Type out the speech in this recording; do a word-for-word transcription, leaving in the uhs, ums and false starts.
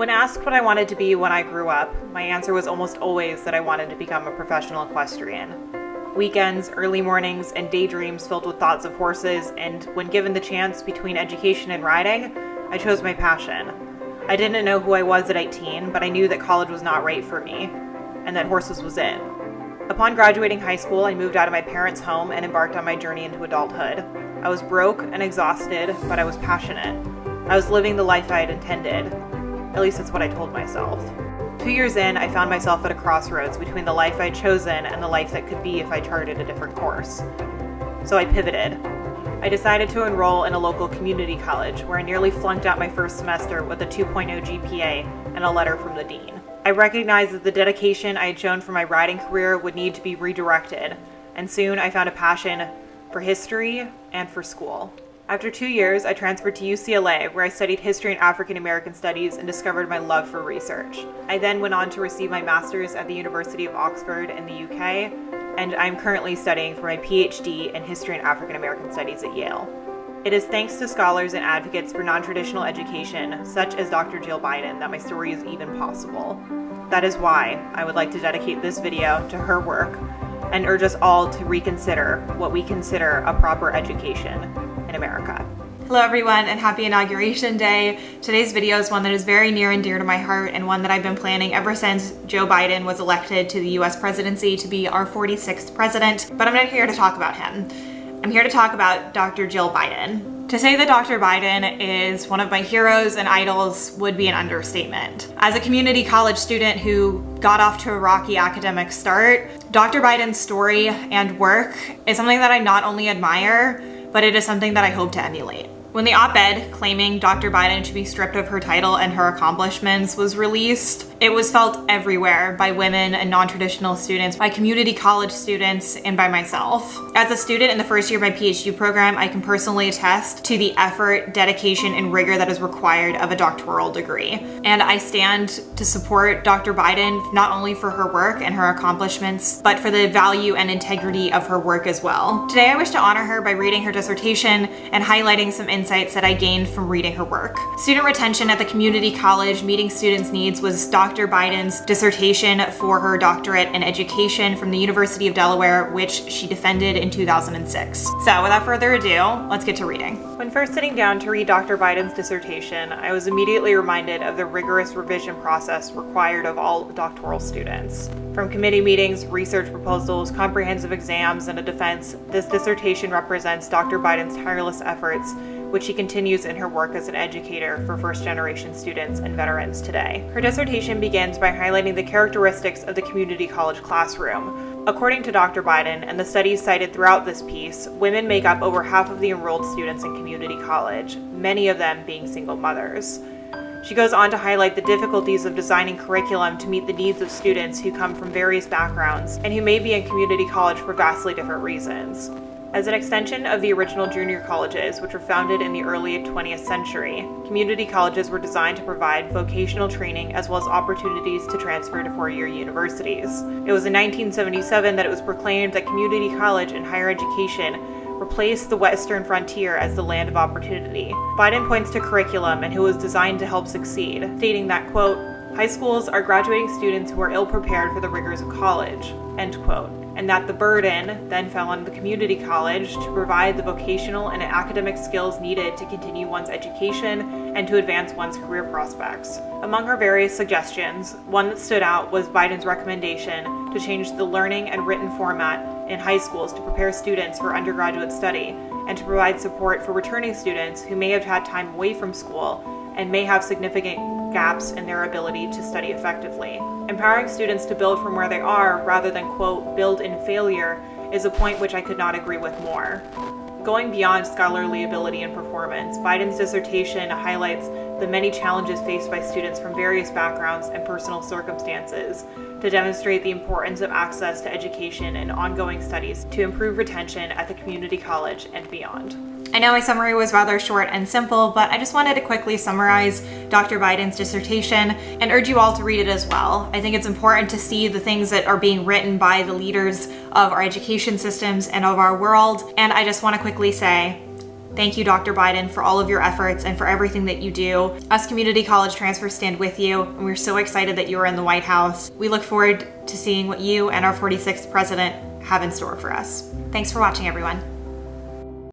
When asked what I wanted to be when I grew up, my answer was almost always that I wanted to become a professional equestrian. Weekends, early mornings, and daydreams filled with thoughts of horses, and when given the chance between education and riding, I chose my passion. I didn't know who I was at eighteen, but I knew that college was not right for me, and that horses was it. Upon graduating high school, I moved out of my parents' home and embarked on my journey into adulthood. I was broke and exhausted, but I was passionate. I was living the life I had intended. At least that's what I told myself. Two years in, I found myself at a crossroads between the life I'd chosen and the life that could be if I charted a different course. So I pivoted. I decided to enroll in a local community college where I nearly flunked out my first semester with a two point oh G P A and a letter from the dean. I recognized that the dedication I had shown for my riding career would need to be redirected, and soon I found a passion for history and for school. After two years, I transferred to U C L A, where I studied history and African American studies and discovered my love for research. I then went on to receive my master's at the University of Oxford in the U K, and I'm currently studying for my PhD in history and African American studies at Yale. It is thanks to scholars and advocates for non-traditional education, such as Doctor Jill Biden, that my story is even possible. That is why I would like to dedicate this video to her work and urge us all to reconsider what we consider a proper education in America. Hello everyone, and happy Inauguration Day. Today's video is one that is very near and dear to my heart, and one that I've been planning ever since Joe Biden was elected to the U S presidency to be our forty-sixth president. But I'm not here to talk about him. I'm here to talk about Doctor Jill Biden. To say that Doctor Biden is one of my heroes and idols would be an understatement. As a community college student who got off to a rocky academic start, Doctor Biden's story and work is something that I not only admire, but it is something that I hope to emulate. When the op-ed claiming Doctor Biden should be stripped of her title and her accomplishments was released, it was felt everywhere by women and non-traditional students, by community college students, and by myself. As a student in the first year of my PhD program, I can personally attest to the effort, dedication, and rigor that is required of a doctoral degree. And I stand to support Doctor Biden, not only for her work and her accomplishments, but for the value and integrity of her work as well. Today, I wish to honor her by reading her dissertation and highlighting some insights that I gained from reading her work. Student retention at the community college meeting students' needs was Doctor Biden's dissertation for her doctorate in education from the University of Delaware, which she defended in two thousand six. So without further ado, let's get to reading. When first sitting down to read Doctor Biden's dissertation, I was immediately reminded of the rigorous revision process required of all doctoral students. From committee meetings, research proposals, comprehensive exams, and a defense, this dissertation represents Doctor Biden's tireless efforts, which she continues in her work as an educator for first-generation students and veterans today. Her dissertation begins by highlighting the characteristics of the community college classroom. According to Doctor Biden and the studies cited throughout this piece, women make up over half of the enrolled students in community college, many of them being single mothers. She goes on to highlight the difficulties of designing curriculum to meet the needs of students who come from various backgrounds and who may be in community college for vastly different reasons. As an extension of the original junior colleges, which were founded in the early twentieth century, community colleges were designed to provide vocational training as well as opportunities to transfer to four-year universities. It was in nineteen seventy-seven that it was proclaimed that community college and higher education replaced the Western frontier as the land of opportunity. Biden points to curriculum and who was designed to help succeed, stating that, quote, "High schools are graduating students who are ill-prepared for the rigors of college," end quote, and that the burden then fell on the community college to provide the vocational and academic skills needed to continue one's education and to advance one's career prospects. Among her various suggestions, one that stood out was Biden's recommendation to change the learning and written format in high schools to prepare students for undergraduate study and to provide support for returning students who may have had time away from school and may have significant gaps in their ability to study effectively. Empowering students to build from where they are rather than, quote, "build in failure" is a point which I could not agree with more. Going beyond scholarly ability and performance, Biden's dissertation highlights the many challenges faced by students from various backgrounds and personal circumstances to demonstrate the importance of access to education and ongoing studies to improve retention at the community college and beyond. I know my summary was rather short and simple, but I just wanted to quickly summarize Doctor Biden's dissertation and urge you all to read it as well. I think it's important to see the things that are being written by the leaders of our education systems and of our world, and I just want to quickly say, Thank you, Doctor Biden, for all of your efforts and for everything that you do. Us community college transfers stand with you, and we're so excited that you are in the White House. We look forward to seeing what you and our forty-sixth president have in store for us. Thanks for watching, everyone.